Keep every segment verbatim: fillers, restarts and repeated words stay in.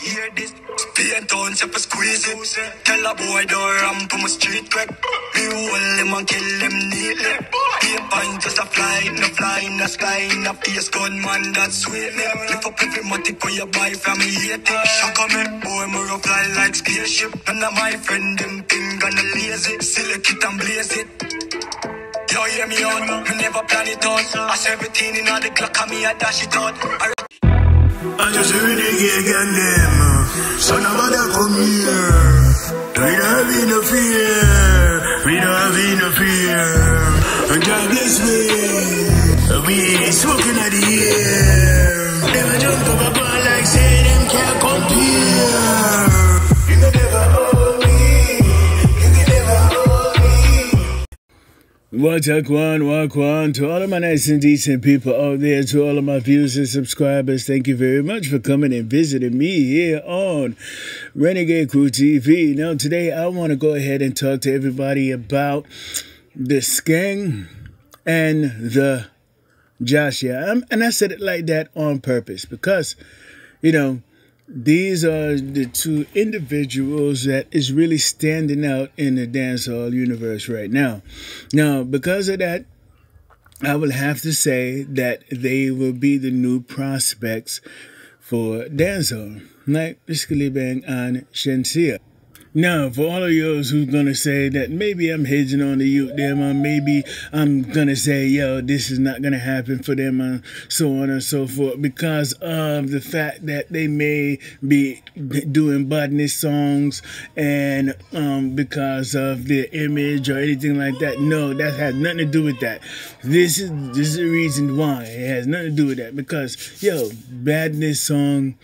Hear this, paint on, step a squeeze it. Tell a boy don't ramp on my street crack. Me hold him and kill him neatly. Paint just a fly in the fly in the sky in a face gunman that's sweet. Lift up every matic for your buy from here. Shock on me, boy, more a fly like spaceship. And now my friend, them thing gonna lazy. Select it and blaze it. Yo, hear me out, me never plan it out. I say everything in all the clock, and me I dash it out. I I just heard the gig and them, so nobody come here. We don't have no fear, we don't have no fear. God bless me, we smoking at the air. Never jump up a bar like say them can't compare. You can never hold me, you can never hold me. What a quan, what a quan to all of my nice and decent people out there, to all of my viewers and subscribers. Thank you very much for coming and visiting me here on Renegade Krew T V. Now, today I want to go ahead and talk to everybody about the Skeng and the Jashii. I'm, and I said it like that on purpose because, you know, these are the two individuals that is really standing out in the dancehall universe right now. Now, because of that, I will have to say that they will be the new prospects for dancehall, like Skillibeng and Shenzia. Now, for all of yours who's going to say that maybe I'm hedging on the youth them, or maybe I'm going to say, yo, this is not going to happen for them, and so on and so forth, because of the fact that they may be doing botanist songs and um, because of their image or anything like that. No, that has nothing to do with that. This is, this is the reason why. It has nothing to do with that, because, yo, badness song,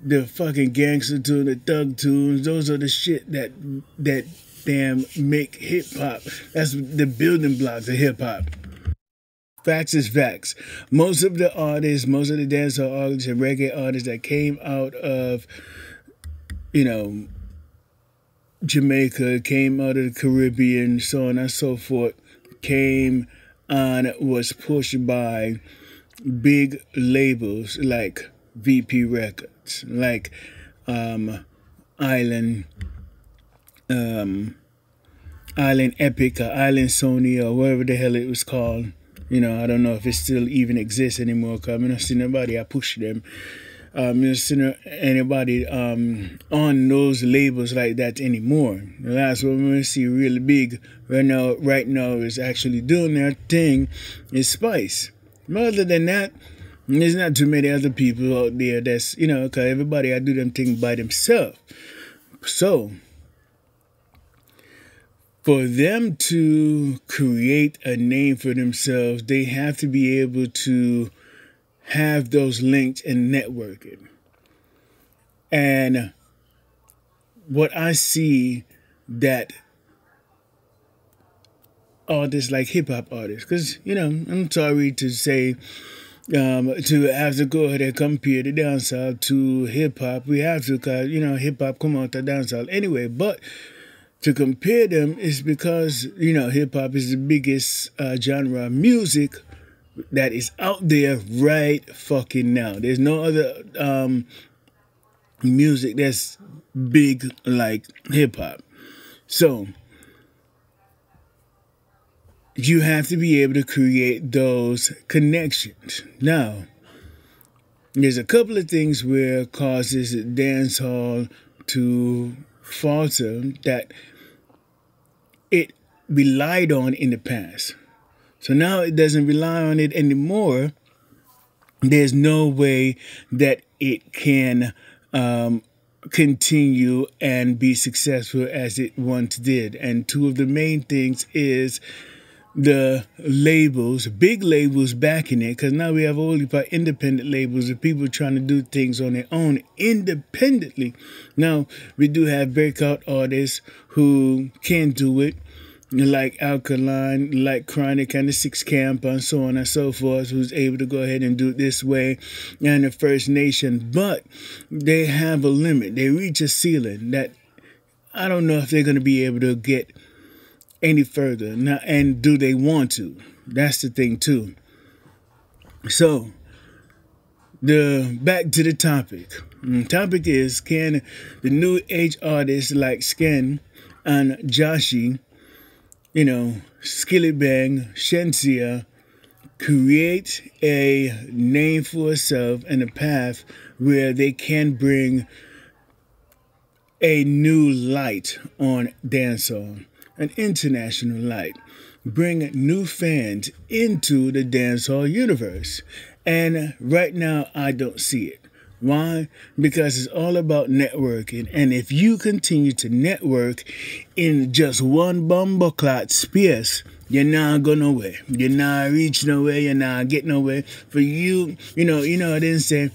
the fucking gangster tune, the thug tunes, those are the shit that that damn make hip hop. That's the building blocks of hip hop. Facts is facts. Most of the artists, most of the dancehall artists and reggae artists that came out of, you know, Jamaica, came out of the Caribbean, so on and so forth, came on, was pushed by big labels like V P Records, like um, Island um, Island Epic or Island Sony or whatever the hell it was called. You know, I don't know if it still even exists anymore, because I've not seen anybody I push them. I've not seen anybody um, on those labels like that anymore. The last one we're going to see really big right now, right now is actually doing their thing is Spice. Other than that, there's not too many other people out there that's, you know, because everybody, I do them thing by themselves. So, for them to create a name for themselves, they have to be able to have those links and networking. And what I see that artists like hip-hop artists, because, you know, I'm sorry to say, Um, to have to go ahead and compare the dancehall to hip-hop, we have to, because, you know, hip-hop come out to dancehall anyway, but to compare them is because, you know, hip-hop is the biggest uh, genre of music that is out there right fucking now. There's no other um, music that's big like hip-hop. So you have to be able to create those connections. Now, there's a couple of things where causes dancehall to falter that it relied on in the past. So now it doesn't rely on it anymore. There's no way that it can um, continue and be successful as it once did. And two of the main things is the labels, big labels backing it, because now we have only by independent labels of people trying to do things on their own independently. Now, we do have breakout artists who can do it, like Alkaline, like Chronic, and the Six Camp, and so on and so forth, who's able to go ahead and do it this way, and the First Nation, but they have a limit. They reach a ceiling that I don't know if they're going to be able to get any further now, and do they want to? That's the thing too. So The back to the topic. The topic is, can the new age artists like Skeng and Jashii, you know, Skillibeng, Shenzia, create a name for itself and a path where they can bring a new light on dancehall, an international light, bring new fans into the dancehall universe? And right now, I don't see it. Why? Because it's all about networking. And if you continue to network in just one bumbleclot space, you're not going nowhere. You're not reaching nowhere. You're not getting nowhere. For you, you know, you know, I didn't say,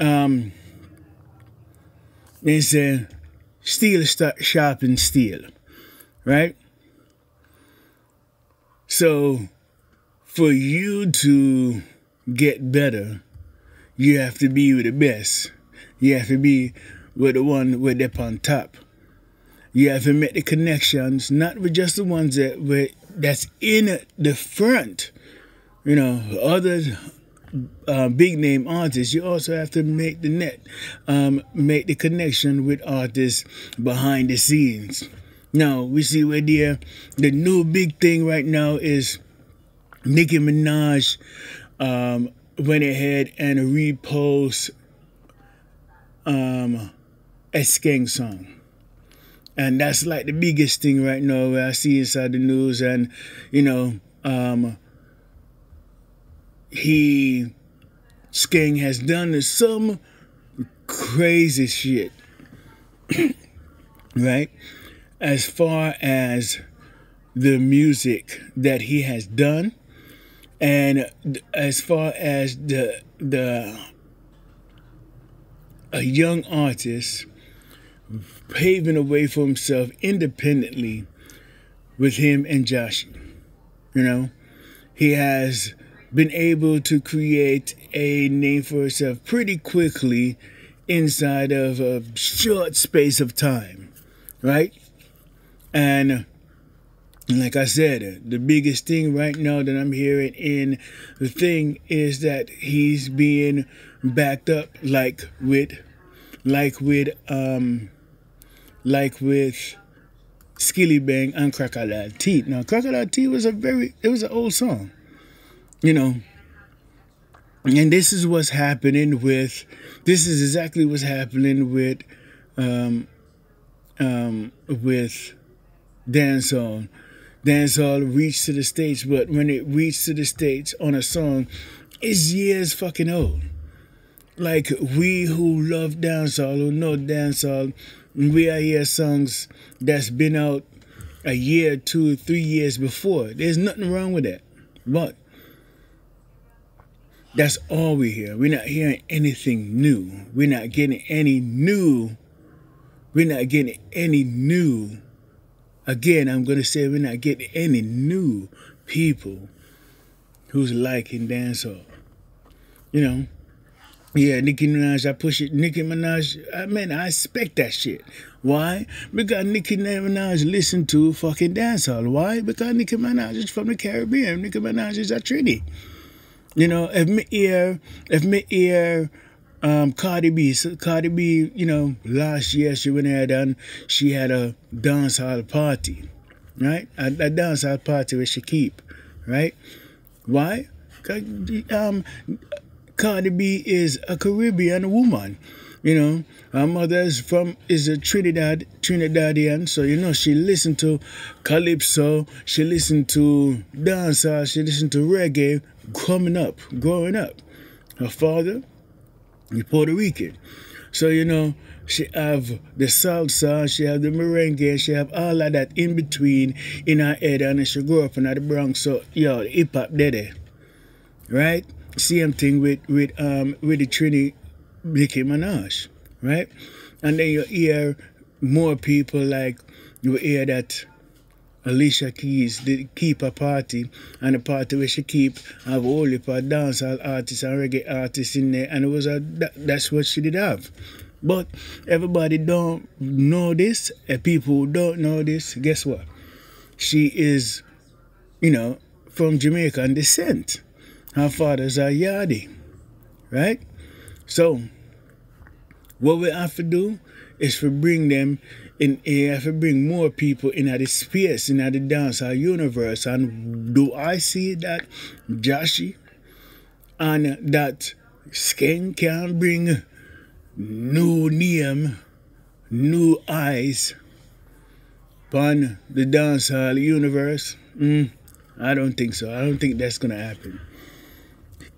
um, they say, steal, start shopping, steal, right? So for you to get better, you have to be with the best. You have to be with the one with up on top. You have to make the connections, not with just the ones that were, that's in the front. You know, other uh, big name artists. You also have to make the net, um, make the connection with artists behind the scenes. Now we see where the the new big thing right now is Nicki Minaj. Um, went ahead and repost um, a Skeng song. And that's like the biggest thing right now where I see inside the news. And, you know, um, he, Skeng has done some crazy shit, right? As far as the music that he has done, and as far as the the a young artist paving a way for himself independently with him and Jashii, you know, he has been able to create a name for himself pretty quickly inside of a short space of time, right? And like I said, the biggest thing right now that I'm hearing in the thing is that he's being backed up like with, like with, um, like with Skillibeng and Crackla T. Now, Crackla T was a very, it was an old song, you know. And this is what's happening with, this is exactly what's happening with, um, um, with dancehall. Dancehall reached to the States, but when it reached to the States on a song, it's years fucking old. Like, we who love dancehall, who know dancehall, we are hear songs that's been out a year, two, three years before. There's nothing wrong with that. But that's all we hear. We're not hearing anything new. We're not getting any new. We're not getting any new. Again, I'm going to say we're not getting any new people who's liking dancehall. You know, yeah, Nicki Minaj, I push it. Nicki Minaj, I mean, I expect that shit. Why? Because Nicki Minaj listen to fucking dancehall. Why? Because Nicki Minaj is from the Caribbean. Nicki Minaj is a Trini. You know, if me ear, if me ear, Um, Cardi B, so Cardi B, you know, last year she went ahead and she had a dancehall party, right? A, a dancehall party with Shakib, right? Why? Um, Cardi B is a Caribbean woman, you know. Her mother is from is a Trinidad Trinidadian, so you know she listened to calypso, she listened to dancehall, she listened to reggae coming up, growing up. Her father, you're Puerto Rican. So, you know, she have the salsa, she have the merengue, she have all of that in between in her head, and she grew up in the Bronx. So, yo, hip-hop daddy, right? Same thing with, with, um, with the Trini Nicki Minaj, right? And then you hear more people like, you hear that Alicia Keys did keep a party, and the party where she keep have all the dancehall artists and reggae artists in there, and it was a that, that's what she did have. But everybody don't know this, and people who don't know this, guess what? She is, you know, from Jamaican descent. Her father's a Yardie, right? So what we have to do is to bring them in, we have to bring more people in the space, in the dancehall universe. And do I see that Jashii and that Skeng can bring new name, new eyes upon the dancehall universe? Mm, I don't think so. I don't think that's gonna happen.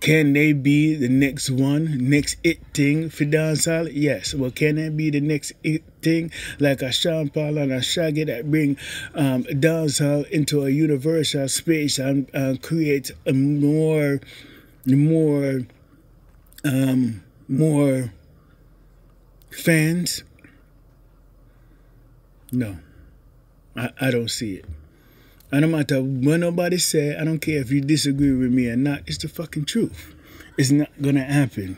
Can they be the next one, next it thing for dancehall? Yes. Well, can they be the next it thing like a Sean Paul and a Shaggy that bring um, dancehall into a universal space and uh, create a more, more, um, more fans? No, I, I don't see it. And no matter what nobody say, I don't care if you disagree with me or not, it's the fucking truth. It's not gonna happen.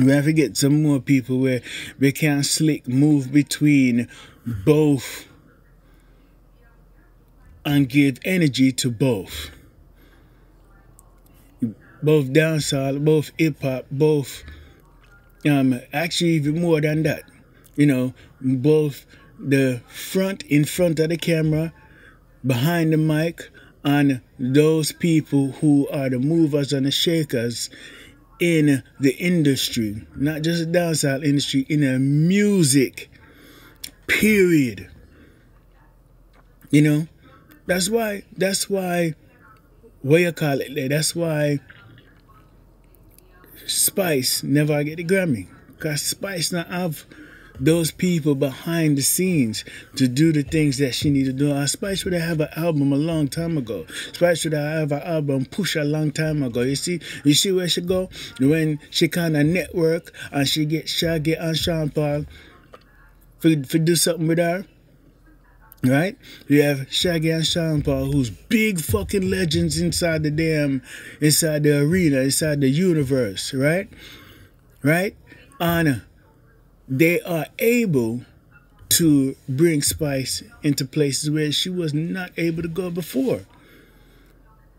We have to get some more people where they can slick move between both and give energy to both. Both dancehall, both hip-hop, both, um, actually even more than that. You know, both the front, in front of the camera, behind the mic, and those people who are the movers and the shakers in the industry, not just the dancehall industry, in the music, period. You know, that's why, that's why, what you call it there, that's why Spice never get the Grammy, because Spice not have those people behind the scenes to do the things that she needs to do. Spice should have an album a long time ago. Spice should have an album push a long time ago. You see, you see where she go? When she kind of network and she get Shaggy and Sean Paul for, for do something with her, right? You have Shaggy and Sean Paul, who's big fucking legends inside the damn, inside the arena, inside the universe, right? Right? And they are able to bring Spice into places where she was not able to go before.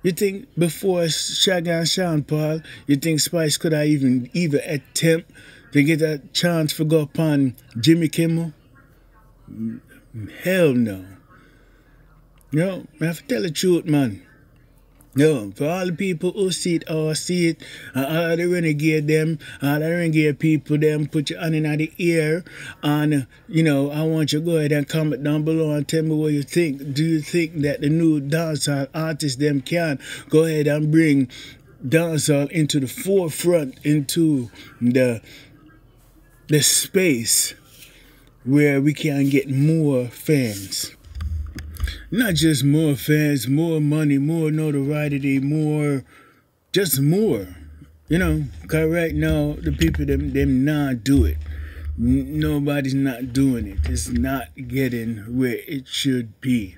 You think before Shaggy and Sean Paul, you think Spice could have even even attempt to get a chance to go upon Jimmy Kimmel? Hell no. No, I have to tell the truth, man. No, for all the people who see it or see it, and all the renegade them, all the renegade people them, put your hand in the ear, and, you know, I want you to go ahead and comment down below and tell me what you think. Do you think that the new dancehall artists them can go ahead and bring dancehall into the forefront, into the, the space where we can get more fans? Not just more fans, more money, more notoriety, more, just more, you know, because right now, the people, them, them not do it. N nobody's not doing it. It's not getting where it should be.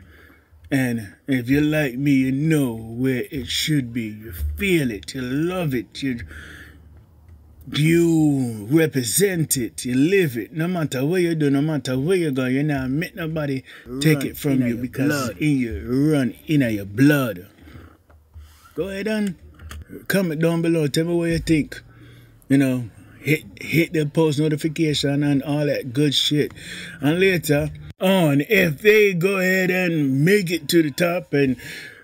And if you're like me, you know where it should be. You feel it, you love it, you, you represent it, you live it. No matter what you do, no matter where you go, you're not make nobody take it from you, because it's in your run, in your blood. Go ahead and comment down below. Tell me what you think. You know, hit hit the post notification and all that good shit. And later on, if they go ahead and make it to the top and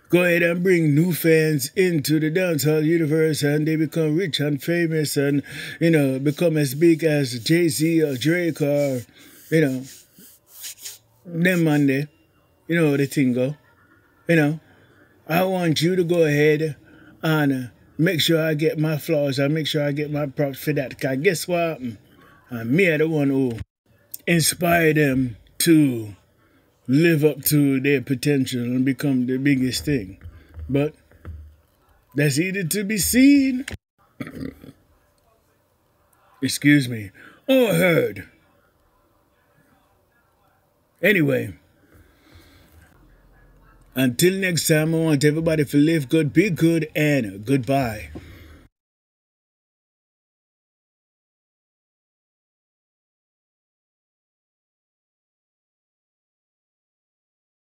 go ahead and bring new fans into the dancehall universe and they become rich and famous and, you know, become as big as Jay-Z or Drake or, you know, them and they, you know, the thing go. You know, I want you to go ahead and make sure I get my flowers and make sure I get my props for that. Because guess what happened? And me are the one who inspired them to live up to their potential and become the biggest thing. But that's either to be seen, excuse me, or heard. Anyway, until next time, I want everybody to live good, be good, and goodbye.